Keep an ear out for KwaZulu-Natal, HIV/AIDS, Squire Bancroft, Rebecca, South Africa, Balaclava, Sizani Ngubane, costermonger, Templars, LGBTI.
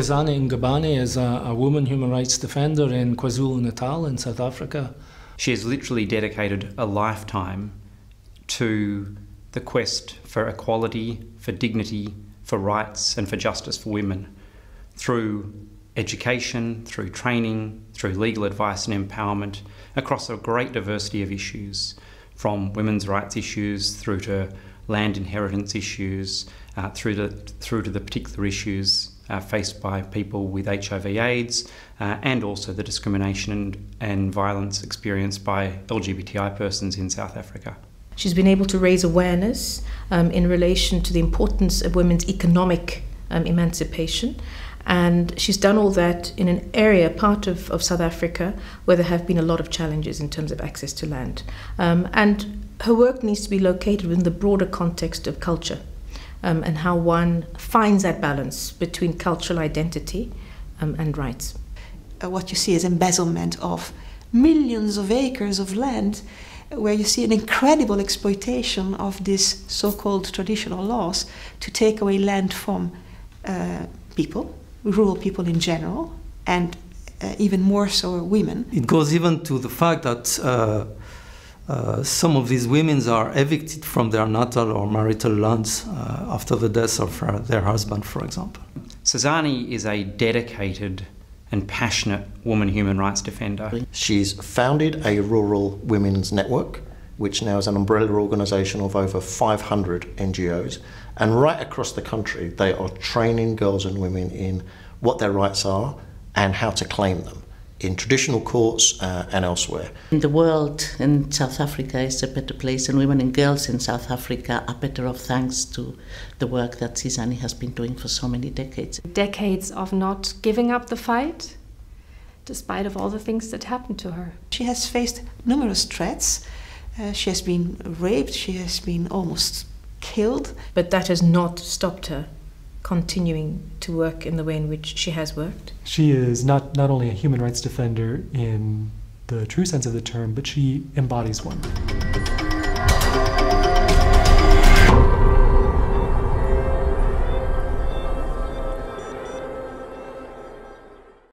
Sizani Ngubane is a woman human rights defender in KwaZulu-Natal in South Africa. She has literally dedicated a lifetime to the quest for equality, for dignity, for rights and for justice for women through education, through training, through legal advice and empowerment across a great diversity of issues, from women's rights issues through to land inheritance issues, through to the particular issues faced by people with HIV/AIDS, and also the discrimination and violence experienced by LGBTI persons in South Africa. She's been able to raise awareness in relation to the importance of women's economic emancipation, and she's done all that in an area, part of South Africa, where there have been a lot of challenges in terms of access to land. And her work needs to be located within the broader context of culture and how one finds that balance between cultural identity and rights. What you see is embezzlement of millions of acres of land, where you see an incredible exploitation of these so-called traditional laws to take away land from people, rural people in general, and even more so women. It goes even to the fact that some of these women are evicted from their natal or marital lands after the death of their husband, for example. Sizani is a dedicated and passionate woman human rights defender. She's founded a rural women's network, which now is an umbrella organisation of over 500 NGOs, and right across the country they are training girls and women in what their rights are and how to claim them in traditional courts and elsewhere. The world in South Africa is a better place, and women and girls in South Africa are better off thanks to the work that Sizani has been doing for so many decades. Decades of not giving up the fight, despite of all the things that happened to her. She has faced numerous threats. She has been raped, she has been almost killed. But that has not stopped her continuing to work in the way in which she has worked. She is not only a human rights defender in the true sense of the term, but she embodies one.